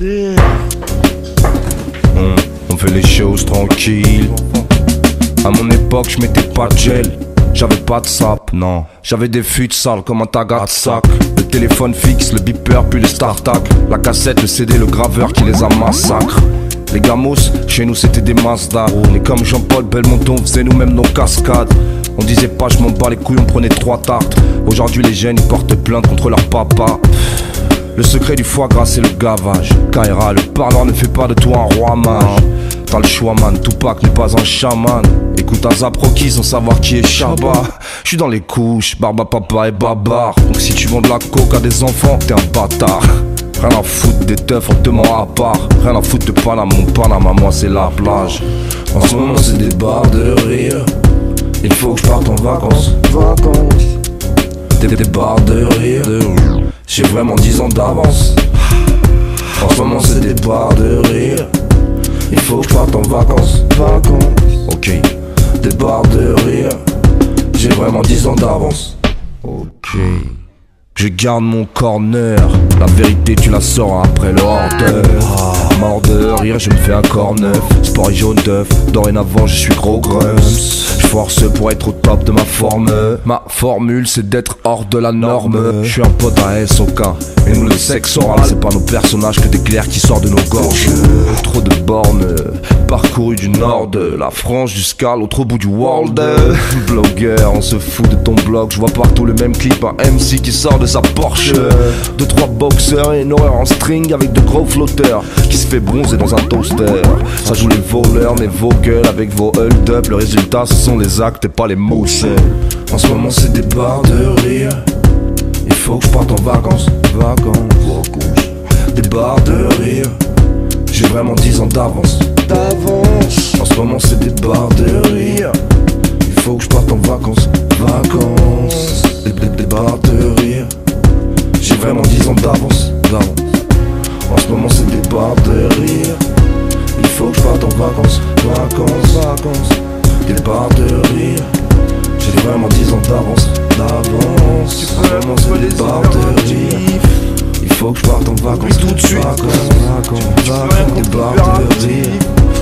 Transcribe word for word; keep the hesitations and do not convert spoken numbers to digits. Yeah. On, on fait les choses tranquilles. À mon époque, je mettais pas de gel. J'avais pas de sap, non. J'avais des fuites sales comme un tagat sac. Le téléphone fixe, le beeper, puis le startac. La cassette, le C D, le graveur qui les a massacrés. Les gamos, chez nous c'était des Mazda. On est comme Jean-Paul Belmondo, on faisait nous-mêmes nos cascades. On disait pas je m'en bats les couilles, on prenait trois tartes. Aujourd'hui les jeunes ils portent plainte contre leur papa. Le secret du foie gras c'est le gavage. Kaira, le parleur ne fait pas de toi un roi mage. T'as le choix man, Tupac n'est pas un chaman. Écoute un Zabro qui sans savoir qui est Shabba. J'suis dans les couches, Barba Papa et Babar. Donc si tu vends de la coke à des enfants, t'es un bâtard. Rien à foutre des teufs, on te ment à part. Rien à foutre de Panama, mon Panama, moi c'est la plage. En ce moment c'est des barres de rire. Il faut que je parte en vacances. Des, des barres de rire, de rire. J'ai vraiment dix ans d'avance. En ce moment c'est des barres de rire. Il faut que je parte en vacances. Ok. Des barres de rire. J'ai vraiment dix ans d'avance. Ok. Je garde mon corner, la vérité tu la sors après le hors-d'œuvre. Mort de rire, je me fais un corps neuf. Sport et jaune d'œuf, dorénavant je suis gros grumps. Je force pour être au top de ma forme. Ma formule c'est d'être hors de la norme. Je suis un pote à S O K, et nous le sexe oral, c'est pas nos personnages que des glaires qui sortent de nos gorges. Trop de bornes, parcouru du nord de la France jusqu'à l'autre bout du world. Blogueur, on se fout de ton blog, je vois partout le même clip, un M C qui sort de sa Porsche. Deux trois boxeurs et une horreur en string avec de gros flotteurs qui se fait bronzer dans un toaster. Ça joue les voleurs, mais vos gueules avec vos hold up. Le résultat ce sont les actes et pas les mots. En ce moment c'est des barres de rire. Il faut que je parte en vacances. Vacances. Des barres de rire. J'ai vraiment dix ans d'avance. D'avance. En ce moment c'est des barres de rire. Il faut que je parte en vacances. Vacances. Des, des, des barres de rire. J'ai vraiment dix ans d'avance. En ce moment c'est des barres de rire. Il faut que je parte en vacances. Vacances, vacances. Des barres de rire. J'ai vraiment dix ans d'avance. D'avance. En ce moment c'est des barres de rire. Il faut que je parte en vacances. Tout de suite. Vacances, vacances. Des barres de rire.